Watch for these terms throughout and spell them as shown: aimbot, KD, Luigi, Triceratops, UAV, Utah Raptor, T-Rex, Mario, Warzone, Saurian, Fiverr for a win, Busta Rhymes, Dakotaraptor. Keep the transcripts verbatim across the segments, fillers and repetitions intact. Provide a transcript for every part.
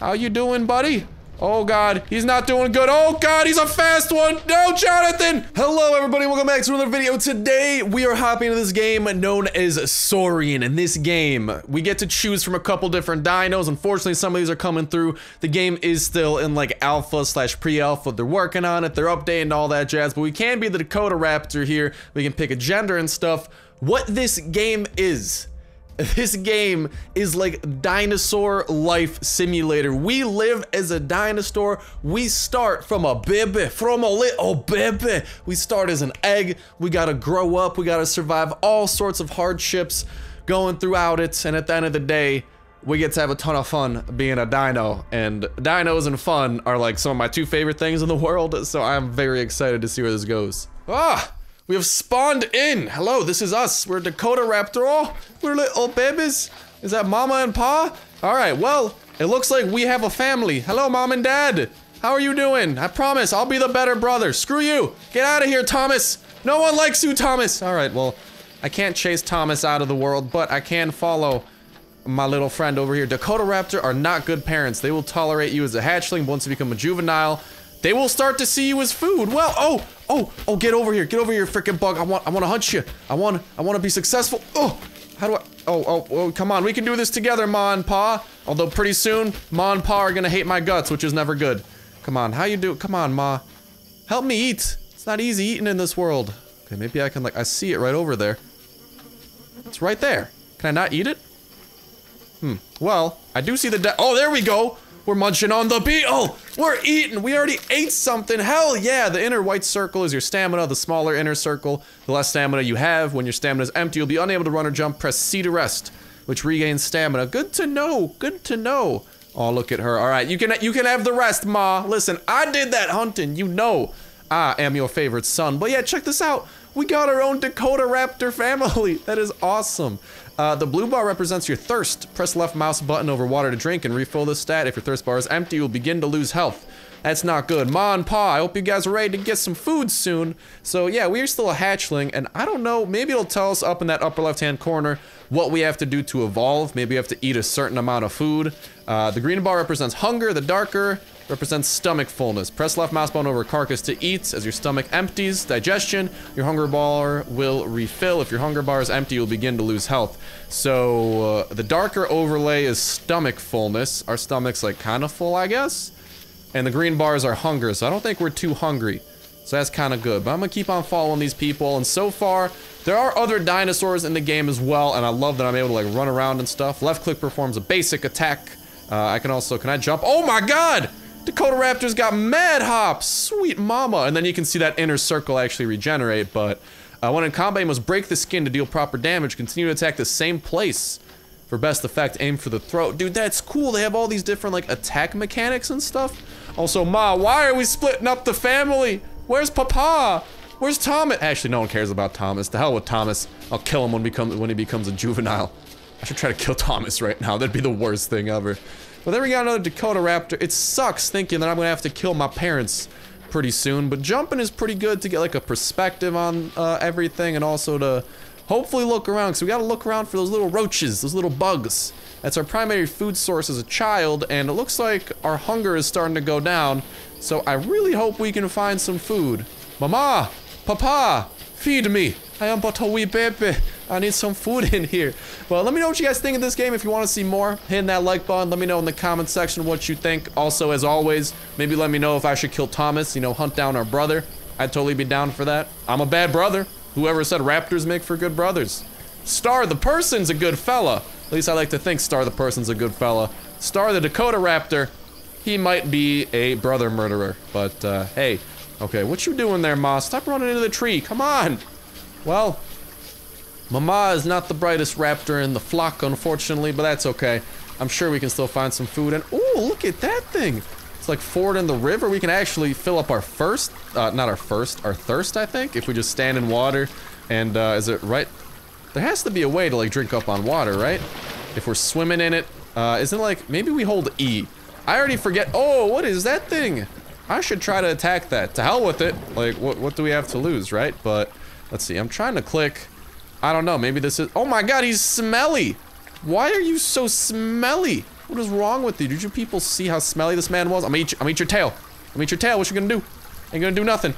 How you doing, buddy? Oh God, he's not doing good. Oh God, he's a fast one. No, Jonathan. Hello everybody, welcome back to another video. Today, we are hopping into this game known as Saurian. In this game, we get to choose from a couple different dinos. Unfortunately, some of these are coming through. The game is still in like alpha slash pre-alpha. They're working on it, they're updating all that jazz, but we can be the Dakotaraptor here. We can pick a gender and stuff. What this game is, this game is like dinosaur life simulator. We live as a dinosaur. We start from a baby, from a little baby. We start as an egg. We gotta grow up. We gotta survive all sorts of hardships going throughout it. And at the end of the day, we get to have a ton of fun being a dino. And dinos and fun are like some of my two favorite things in the world. So I'm very excited to see where this goes. Ah! We have spawned in. Hello, this is us. We're Dakotaraptor. Oh, we're little babies. Is that mama and pa? All right, well, it looks like we have a family. Hello, mom and dad. How are you doing? I promise I'll be the better brother. Screw you. Get out of here, Thomas. No one likes you, Thomas. All right, well, I can't chase Thomas out of the world, but I can follow my little friend over here. Dakotaraptor are not good parents. They will tolerate you as a hatchling. Once you become a juvenile, they will start to see you as food. Well, oh, oh, oh, get over here. Get over here, frickin' bug. I want, I want to hunt you. I want, I want to be successful. Oh, how do I, oh, oh, oh, come on. We can do this together, Ma and Pa. Although pretty soon, Ma and Pa are going to hate my guts, which is never good. Come on, how you do, come on, Ma. Help me eat. It's not easy eating in this world. Okay, maybe I can, like, I see it right over there. It's right there. Can I not eat it? Hmm, well, I do see the, de oh, there we go. We're munching on the beetle! We're eating! We already ate something! Hell yeah! The inner white circle is your stamina, the smaller inner circle, the less stamina you have. When your stamina is empty, you'll be unable to run or jump. Press C to rest, which regains stamina. Good to know! Good to know! Oh, look at her. Alright, you can, you can have the rest, Ma. Listen, I did that hunting, you know I am your favorite son. But yeah, check this out! We got our own Dakotaraptor family! That is awesome! Uh, the blue bar represents your thirst. Press left mouse button over water to drink and refill the stat. If your thirst bar is empty, you'll begin to lose health. That's not good. Ma and Pa, I hope you guys are ready to get some food soon. So yeah, we are still a hatchling, and I don't know, maybe it'll tell us up in that upper left-hand corner what we have to do to evolve. Maybe we have to eat a certain amount of food. Uh, the green bar represents hunger. The darker represents stomach fullness. Press left mouse button over carcass to eat. As your stomach empties, digestion, your hunger bar will refill. If your hunger bar is empty, you'll begin to lose health. So, uh, the darker overlay is stomach fullness. Our stomach's like kind of full, I guess. And the green bars are hunger, so I don't think we're too hungry. So that's kind of good, but I'm gonna keep on following these people. And so far, there are other dinosaurs in the game as well, and I love that I'm able to like run around and stuff. Left click performs a basic attack. Uh, I can also, can I jump? Oh my God! Dakotaraptor's got mad hops! Sweet mama! And then you can see that inner circle actually regenerate, but Uh, when in combat, you must break the skin to deal proper damage. Continue to attack the same place. For best effect, aim for the throat. Dude, that's cool. They have all these different, like, attack mechanics and stuff. Also, Ma, why are we splitting up the family? Where's Papa? Where's Thomas? Actually, no one cares about Thomas. To hell with Thomas. I'll kill him when, become, when he becomes a juvenile. I should try to kill Thomas right now. That'd be the worst thing ever. Well, there we got another Dakotaraptor. It sucks thinking that I'm gonna have to kill my parents pretty soon, but jumping is pretty good to get like a perspective on uh, everything, and also to hopefully look around, because we got to look around for those little roaches, those little bugs. That's our primary food source as a child, and it looks like our hunger is starting to go down, so I really hope we can find some food. Mama, Papa, feed me. I am but a wee baby. I need some food in here. Well, let me know what you guys think of this game. If you want to see more, hitting that like button. Let me know in the comment section what you think. Also, as always, maybe let me know if I should kill Thomas, you know, hunt down our brother. I'd totally be down for that. I'm a bad brother. Whoever said raptors make for good brothers. Star the person's a good fella. At least I like to think Star the person's a good fella. Star the Dakotaraptor, he might be a brother murderer. But, uh, hey. Okay, what you doing there, Ma? Stop running into the tree. Come on. Well, Mama is not the brightest raptor in the flock, unfortunately, but that's okay. I'm sure we can still find some food. And ooh, look at that thing. It's like ford in the river. We can actually fill up our first, uh, not our first, our thirst, I think, if we just stand in water. And uh, is it right? There has to be a way to like drink up on water, right? If we're swimming in it. Uh, isn't it like, maybe we hold E. I already forget. Oh, what is that thing? I should try to attack that. To hell with it. Like, what, what do we have to lose, right? But let's see, I'm trying to click. I don't know, maybe this is, oh my God, he's smelly. Why are you so smelly? What is wrong with you? Did you people see how smelly this man was? I'm gonna eat, I'm gonna eat your tail. I'm gonna eat your tail. What you gonna do? Ain't gonna do nothing.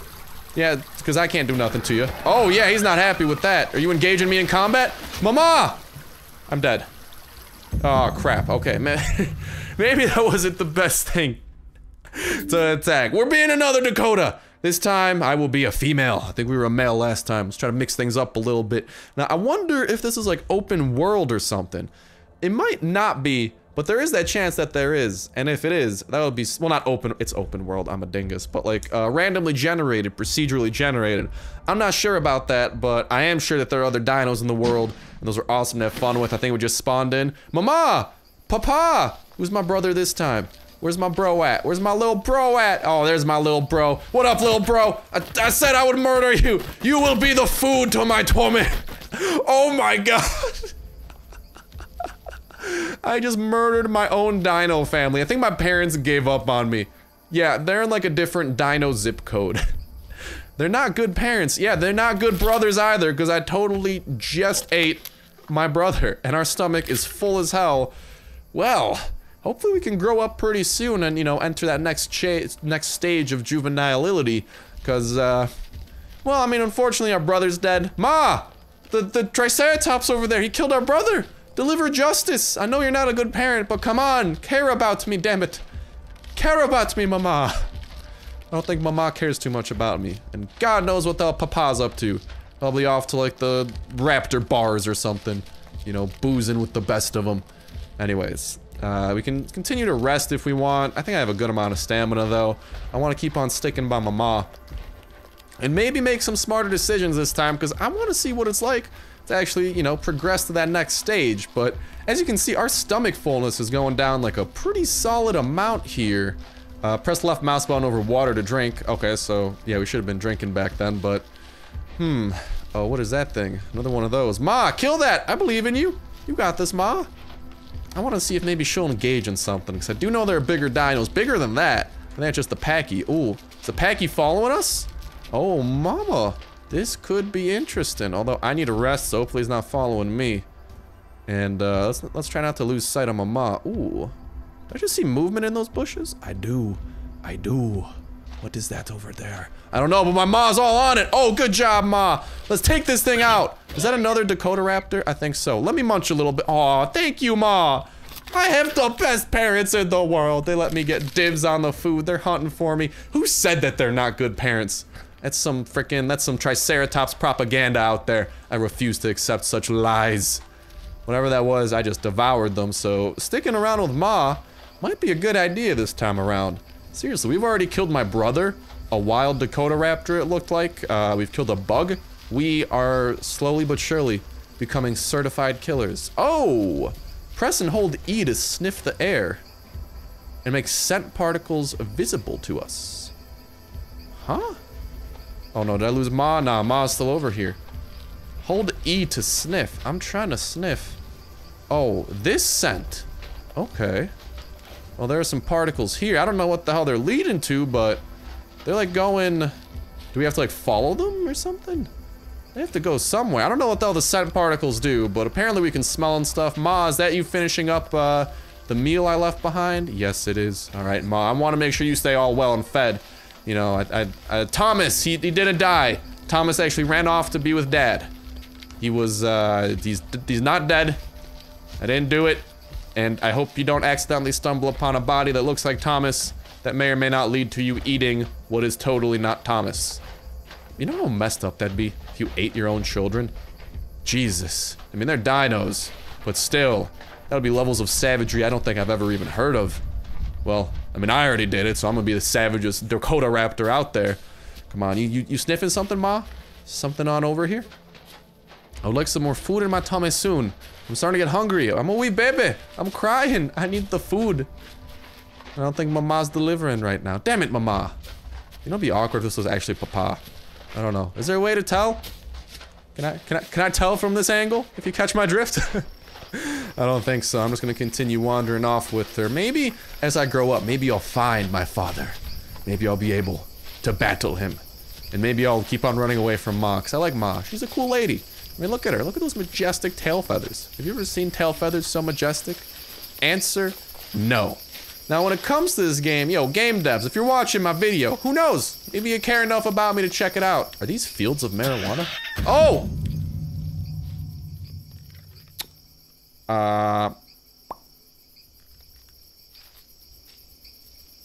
Yeah, because I can't do nothing to you. Oh, yeah, he's not happy with that. Are you engaging me in combat? Mama! I'm dead. Oh, crap. Okay, man. Maybe that wasn't the best thing to attack. We're being another Dakota. This time, I will be a female. I think we were a male last time. Let's try to mix things up a little bit. Now, I wonder if this is like open world or something. It might not be, but there is that chance that there is, and if it is, that would be, well, not open, it's open world, I'm a dingus, but like, uh, randomly generated, procedurally generated. I'm not sure about that, but I am sure that there are other dinos in the world, and those are awesome to have fun with. I think we just spawned in. Mama! Papa! Who's my brother this time? Where's my bro at? Where's my little bro at? Oh, there's my little bro. What up, little bro? I, I said I would murder you! You will be the food to my torment! Oh my god! I just murdered my own dino family. I think my parents gave up on me. Yeah, they're in like a different dino zip code. They're not good parents. Yeah, they're not good brothers either, because I totally just ate my brother, and our stomach is full as hell. Well, hopefully we can grow up pretty soon and, you know, enter that next cha next stage of juvenility, because, uh, well, I mean, unfortunately our brother's dead. Ma! The, the Triceratops over there, he killed our brother! Deliver justice! I know you're not a good parent, but come on! Care about me, dammit! Care about me, Mama! I don't think Mama cares too much about me. And God knows what the Papa's up to. Probably off to, like, the raptor bars or something. You know, boozing with the best of them. Anyways, uh, we can continue to rest if we want. I think I have a good amount of stamina, though. I want to keep on sticking by Mama. And maybe make some smarter decisions this time, because I want to see what it's like to actually, you know, progress to that next stage. But as you can see, our stomach fullness is going down like a pretty solid amount here. Uh, press left mouse button over water to drink. Okay, so yeah, we should have been drinking back then, but hmm. Oh, what is that thing? Another one of those. Ma, kill that! I believe in you! You got this, Ma! I want to see if maybe she'll engage in something, because I do know there are bigger dinos. Bigger than that. And that's just the Packy. Ooh, is the Packy following us? Oh, mama! This could be interesting, although I need to rest, so hopefully he's not following me. And uh, let's, let's try not to lose sight of Mama. Ooh, do I just see movement in those bushes? I do, I do. What is that over there? I don't know, but my Ma's all on it. Oh, good job, Ma. Let's take this thing out. Is that another Dakotaraptor? I think so. Let me munch a little bit. Aw, thank you, Ma. I have the best parents in the world. They let me get dibs on the food. They're hunting for me. Who said that they're not good parents? That's some frickin', that's some Triceratops propaganda out there. I refuse to accept such lies. Whatever that was, I just devoured them, so sticking around with Ma might be a good idea this time around. Seriously, we've already killed my brother, a wild Dakotaraptor it looked like. Uh, we've killed a bug. We are slowly but surely becoming certified killers. Oh! Press and hold E to sniff the air and make scent particles visible to us. Huh? Oh no, did I lose Ma? Nah, Ma's still over here. Hold E to sniff. I'm trying to sniff. Oh, this scent. Okay. Well, there are some particles here. I don't know what the hell they're leading to, but they're like going... Do we have to like follow them or something? They have to go somewhere. I don't know what the hell the scent particles do, but apparently we can smell and stuff. Ma, is that you finishing up uh, the meal I left behind? Yes, it is. All right, Ma, I want to make sure you stay all well and fed. You know, I, I, uh, Thomas, he, he didn't die. Thomas actually ran off to be with Dad. He was, uh, he's, he's not dead. I didn't do it. And I hope you don't accidentally stumble upon a body that looks like Thomas. That may or may not lead to you eating what is totally not Thomas. You know how messed up that'd be if you ate your own children? Jesus. I mean, they're dinos. But still, that would be levels of savagery I don't think I've ever even heard of. Well, I mean, I already did it, so I'm gonna be the savagest Dakotaraptor out there. Come on, you, you, you sniffing something, Ma? Something on over here? I would like some more food in my tummy soon. I'm starting to get hungry. I'm a wee baby. I'm crying. I need the food. I don't think Mama's delivering right now. Damn it, Mama. You know, it'd be awkward if this was actually Papa. I don't know. Is there a way to tell? Can I, can I, can I tell from this angle? If you catch my drift? I don't think so. I'm just gonna continue wandering off with her. Maybe as I grow up, maybe I'll find my father. Maybe I'll be able to battle him. And maybe I'll keep on running away from Ma, because I like Ma. She's a cool lady. I mean, look at her. Look at those majestic tail feathers. Have you ever seen tail feathers so majestic? Answer No. Now, when it comes to this game, yo, game devs, if you're watching my video, who knows? Maybe you care enough about me to check it out. Are these fields of marijuana? Oh! Uh...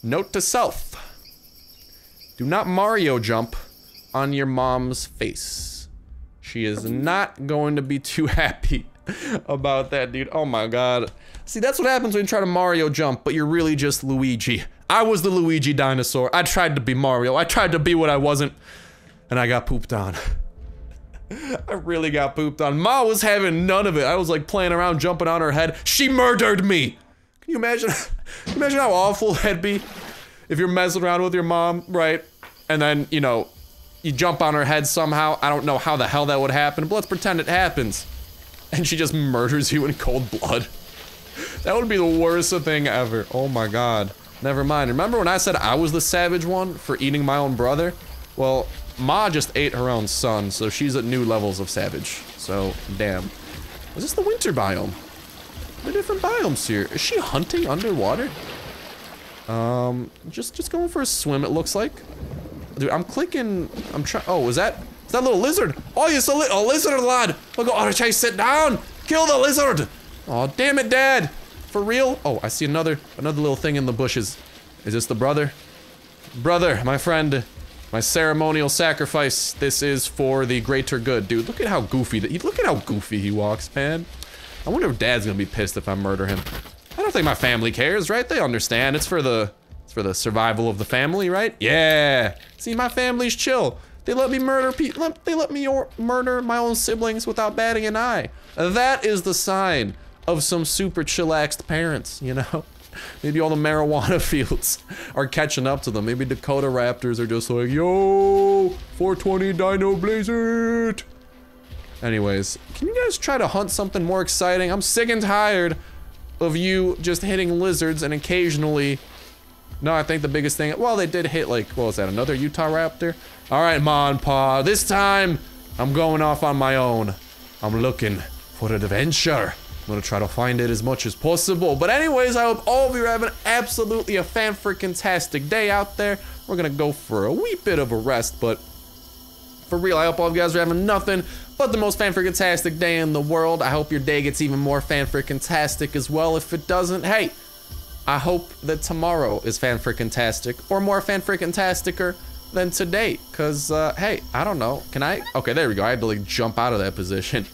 Note to self. Do not Mario jump on your mom's face. She is not going to be too happy about that, dude. Oh my god. See, that's what happens when you try to Mario jump, but you're really just Luigi. I was the Luigi dinosaur. I tried to be Mario. I tried to be what I wasn't, and I got pooped on. I really got pooped on. Ma was having none of it. I was like playing around, jumping on her head. She murdered me. Can you imagine? Can you imagine how awful that'd be if you're messing around with your mom, right? And then, you know, you jump on her head somehow. I don't know how the hell that would happen, but let's pretend it happens. And she just murders you in cold blood. That would be the worst thing ever. Oh my god. Never mind. Remember when I said I was the savage one for eating my own brother? Well, Ma just ate her own son, so she's at new levels of savage. So, damn. Is this the winter biome? There are different biomes here. Is she hunting underwater? Um, just, just going for a swim, it looks like. Dude, I'm clicking, I'm trying, oh, is that, is that little lizard? Oh, you saw a lizard, lad! Look, oh, try to sit down! Kill the lizard! Oh, damn it, Dad! For real? Oh, I see another, another little thing in the bushes. Is this the brother? Brother, my friend, my ceremonial sacrifice, this is for the greater good. Dude, look at how goofy, the, look at how goofy he walks, man. I wonder if Dad's gonna be pissed if I murder him. I don't think my family cares, right? They understand. It's for the, it's for the survival of the family, right? Yeah. See, my family's chill. They let me murder people. They let me or murder my own siblings without batting an eye. That is the sign of some super chillaxed parents, you know? Maybe all the marijuana fields are catching up to them. Maybe Dakota Raptors are just like, yo, four twenty Dino Blazer. Anyways, can you guys try to hunt something more exciting? I'm sick and tired of you just hitting lizards and occasionally... No, I think the biggest thing... Well, they did hit, like, what was that, another Utah Raptor? Alright, Ma and Pa, this time I'm going off on my own. I'm looking for an adventure. I'm gonna try to find it as much as possible. But anyways, I hope all of you are having absolutely a fan-freaking-tastic day out there. We're gonna go for a wee bit of a rest, but... For real, I hope all of you guys are having nothing but the most fan-freaking-tastic day in the world. I hope your day gets even more fan-freaking-tastic as well. If it doesn't, hey, I hope that tomorrow is fan-freaking-tastic or more fan-freaking-tasticer than today. Because, uh, hey, I don't know. Can I? Okay, there we go. I had to, like, jump out of that position.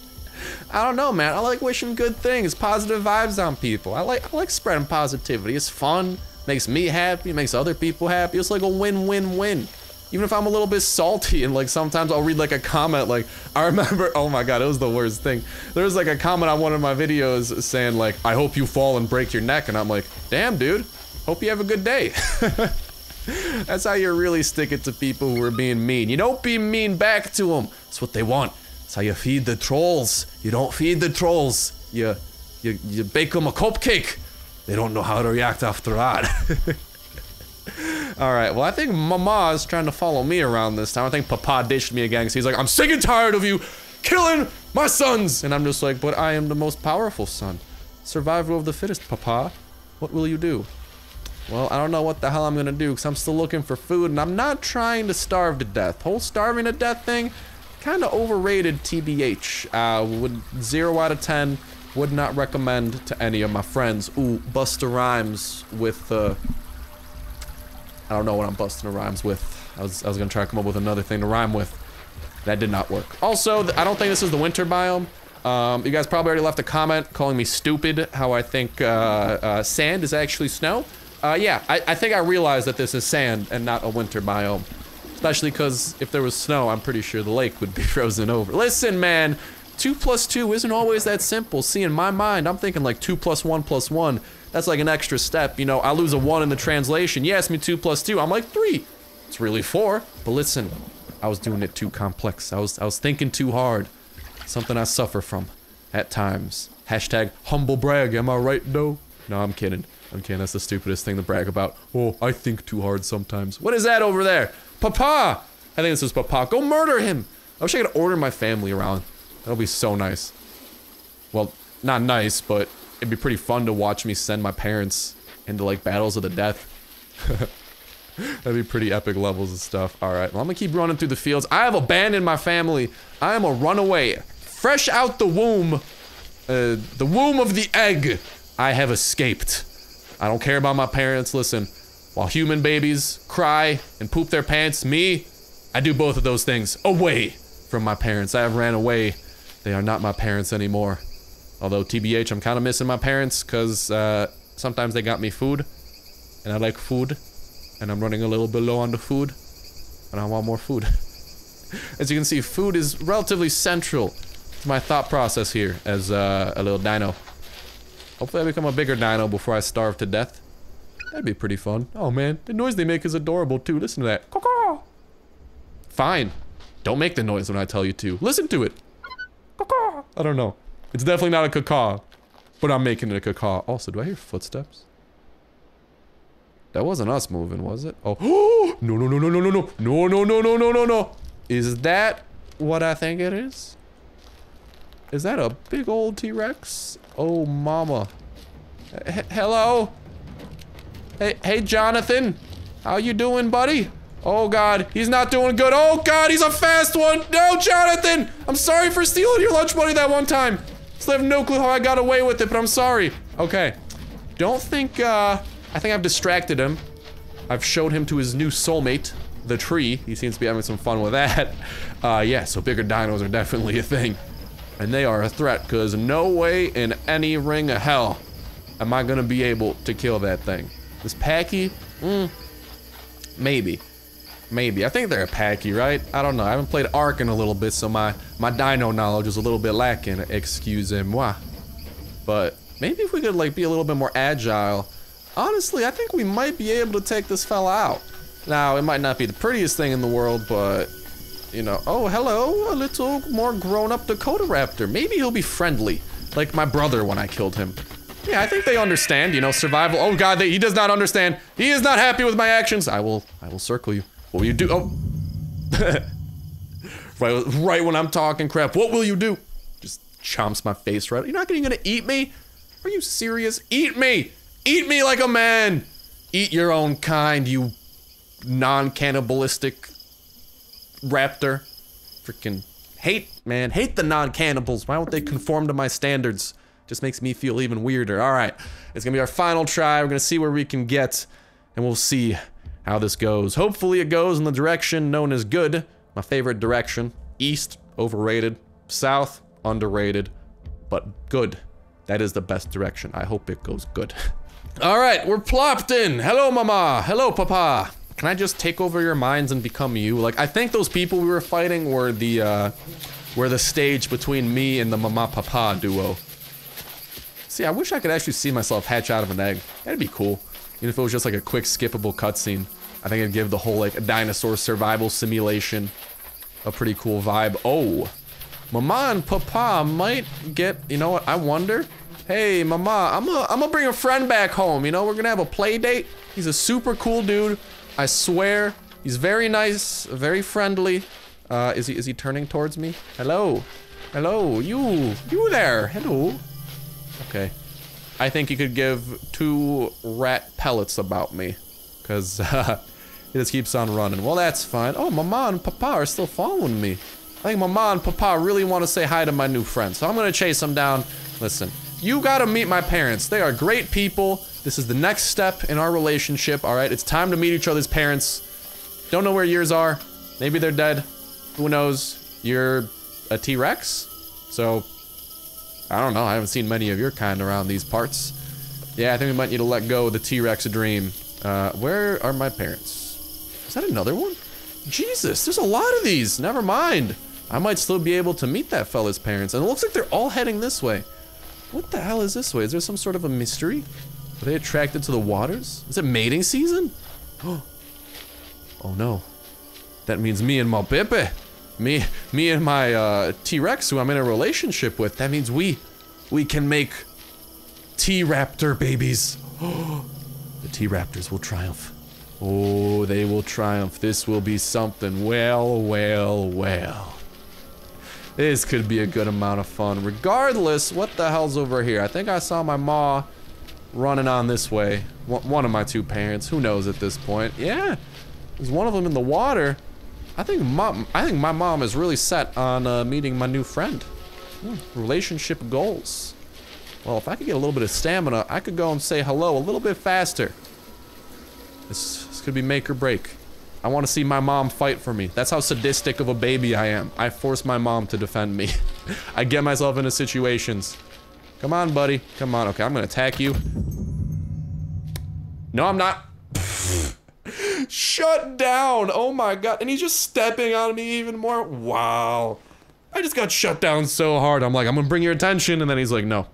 I don't know, man. I like wishing good things, positive vibes on people. I like, I like spreading positivity. It's fun. Makes me happy. Makes other people happy. It's like a win-win-win. Even if I'm a little bit salty and like sometimes I'll read like a comment like, I remember, oh my god, it was the worst thing. There was like a comment on one of my videos saying like, I hope you fall and break your neck, and I'm like, damn dude, hope you have a good day. That's how you really stick it to people who are being mean. You don't be mean back to them. That's what they want. That's how you feed the trolls. You don't feed the trolls. You, you, you bake them a cupcake. They don't know how to react after that. Alright, well I think Mama's trying to follow me around this time. I think Papa ditched me again because he's like, I'm sick and tired of you killing my sons! And I'm just like, but I am the most powerful son. Survival of the fittest, Papa. What will you do? Well, I don't know what the hell I'm gonna do because I'm still looking for food and I'm not trying to starve to death. Whole starving to death thing, kind of overrated T B H. Uh, would zero out of ten, would not recommend to any of my friends. Ooh, Busta Rhymes with, uh... I don't know what I'm busting the rhymes with. I was, I was gonna try to come up with another thing to rhyme with. That did not work. Also, I don't think this is the winter biome. Um, you guys probably already left a comment calling me stupid, how I think uh, uh, sand is actually snow. Uh, yeah, I, I think I realized that this is sand and not a winter biome. Especially because if there was snow, I'm pretty sure the lake would be frozen over. Listen, man, two plus two isn't always that simple. See, in my mind, I'm thinking like two plus one plus one. That's like an extra step, you know, I lose a one in the translation. You asked me two plus two, I'm like three. It's really four, but listen, I was doing it too complex. I was, I was thinking too hard. Something I suffer from at times. Hashtag humble brag, am I right though? No, I'm kidding. I'm kidding, that's the stupidest thing to brag about. Oh, I think too hard sometimes. What is that over there? Papa! I think this is Papa. Go murder him! I wish I could order my family around. That'll be so nice. Well, not nice, but... It'd be pretty fun to watch me send my parents into like battles of the death. That'd be pretty epic levels and stuff. All right, well, I'm gonna keep running through the fields. I have abandoned my family. I am a runaway, fresh out the womb, uh, the womb of the egg. I have escaped. I don't care about my parents. Listen, while human babies cry and poop their pants, me, I do both of those things. Away from my parents. I have ran away. They are not my parents anymore. Although T B H, I'm kind of missing my parents because uh, sometimes they got me food, and I like food. And I'm running a little bit low on the food, and I want more food. As you can see, food is relatively central to my thought process here as uh, a little dino. Hopefully I become a bigger dino before I starve to death. That'd be pretty fun. Oh man, the noise they make is adorable too. Listen to that. Caw-caw. Fine. Don't make the noise when I tell you to. Listen to it. Caw-caw. I don't know. It's definitely not a caw-caw, but I'm making it a caw-caw. Also, do I hear footsteps? That wasn't us moving, was it? Oh, no, no, no, no, no, no, no, no, no, no, no, no, no, no. Is that what I think it is? Is that a big old T-Rex? Oh, mama. H hello? Hey, hey, Jonathan. How you doing, buddy? Oh, God, he's not doing good. Oh, God, he's a fast one. No, Jonathan, I'm sorry for stealing your lunch money that one time. Still have no clue how I got away with it, but I'm sorry. Okay. Don't think, uh... I think I've distracted him. I've showed him to his new soulmate, the tree. He seems to be having some fun with that. Uh, yeah, so bigger dinos are definitely a thing. And they are a threat, because no way in any ring of hell am I going to be able to kill that thing. This Packy? Mm, maybe. Maybe. I think they're a Packy, right? I don't know. I haven't played Ark in a little bit, so my, my dino knowledge is a little bit lacking. Excusez-moi. But maybe if we could like be a little bit more agile... Honestly, I think we might be able to take this fella out. Now, it might not be the prettiest thing in the world, but, you know. Oh, hello, a little more grown-up Dakotaraptor. Maybe he'll be friendly, like my brother when I killed him. Yeah, I think they understand, you know, survival. Oh, God, they, he does not understand. He is not happy with my actions. I will, I will circle you. What will you do? Oh. right, right when I'm talking crap, what will you do? Just chomps my face right. You're not even gonna eat me? Are you serious? Eat me! Eat me like a man! Eat your own kind, you non-cannibalistic raptor. Freaking hate, man. Hate the non-cannibals. Why won't they conform to my standards? Just makes me feel even weirder. Alright, it's gonna be our final try. We're gonna see where we can get, and we'll see how this goes. Hopefully it goes in the direction known as good. My favorite direction. East, overrated. South, underrated. But good. That is the best direction. I hope it goes good. All right, we're plopped in. Hello, mama. Hello, papa. Can I just take over your minds and become you? Like, I think those people we were fighting were the, uh, were the stage between me and the mama-papa duo. See, I wish I could actually see myself hatch out of an egg. That'd be cool. Even if it was just like a quick skippable cutscene. I think it'd give the whole, like, dinosaur survival simulation a pretty cool vibe. Oh. Mama and Papa might get, you know what, I wonder. Hey, Mama, I'm gonna I'm gonna bring a friend back home, you know, we're gonna have a play date. He's a super cool dude, I swear. He's very nice, very friendly. Uh, is he, is he turning towards me? Hello, hello, you, you there, hello. Okay, I think you could give two rat pellets about me, because uh, it just keeps on running. Well, that's fine. Oh, Mama and Papa are still following me. I think Mama and Papa really want to say hi to my new friend, so I'm gonna chase them down. Listen, you gotta meet my parents. They are great people. This is the next step in our relationship, all right? It's time to meet each other's parents. Don't know where yours are. Maybe they're dead. Who knows? You're a T-Rex? So, I don't know. I haven't seen many of your kind around these parts. Yeah, I think we might need to let go of the T-Rex dream. Uh, where are my parents? Is that another one? Jesus, there's a lot of these. Never mind. I might still be able to meet that fella's parents. And it looks like they're all heading this way. What the hell is this way? Is there some sort of a mystery? Are they attracted to the waters? Is it mating season? Oh, oh no. That means me and my Pepe. Me, me and my uh, T-Rex who I'm in a relationship with. That means we, we can make T-Raptor babies. Oh, the T-Raptors will triumph. Oh, they will triumph. This will be something. Well, well, well. This could be a good amount of fun. Regardless, what the hell's over here? I think I saw my ma running on this way. One of my two parents, who knows at this point. Yeah, there's one of them in the water. I think mom, I think my mom is really set on uh, meeting my new friend. Mm, relationship goals. Well, if I could get a little bit of stamina, I could go and say hello a little bit faster. This, this could be make or break. I want to see my mom fight for me. That's how sadistic of a baby I am. I force my mom to defend me. I get myself into situations. Come on, buddy. Come on. Okay, I'm gonna attack you. No, I'm not. Shut down. Oh my god. And he's just stepping on me even more. Wow. I just got shut down so hard. I'm like, I'm gonna bring your attention. And then he's like, no.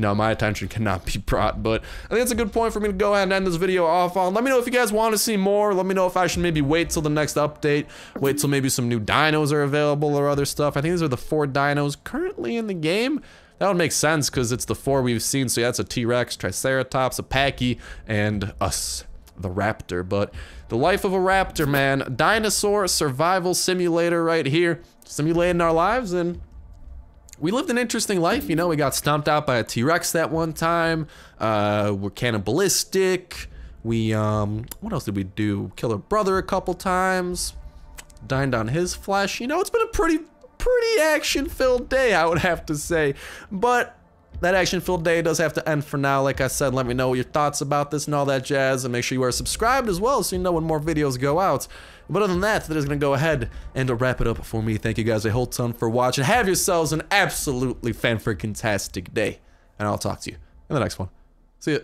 No, my attention cannot be brought, but I think it's a good point for me to go ahead and end this video off on. Let me know if you guys want to see more. Let me know if I should maybe wait till the next update. Wait till maybe some new dinos are available or other stuff. I think these are the four dinos currently in the game. That would make sense because it's the four we've seen. So yeah, it's a T-Rex, Triceratops, a Pachy, and us, the Raptor. But the life of a Raptor, man. Dinosaur survival simulator right here. Simulating our lives, and we lived an interesting life, you know. We got stomped out by a T-Rex that one time. Uh, we're cannibalistic. We, um, what else did we do? Kill her brother a couple times. Dined on his flesh. You know, it's been a pretty, pretty action-filled day, I would have to say. But that action-filled day does have to end for now. Like I said, let me know your thoughts about this and all that jazz. And make sure you are subscribed as well so you know when more videos go out. But other than that, that is going to go ahead and wrap it up for me. Thank you guys a whole ton for watching. Have yourselves an absolutely fan-freaking-tastic day. And I'll talk to you in the next one. See ya.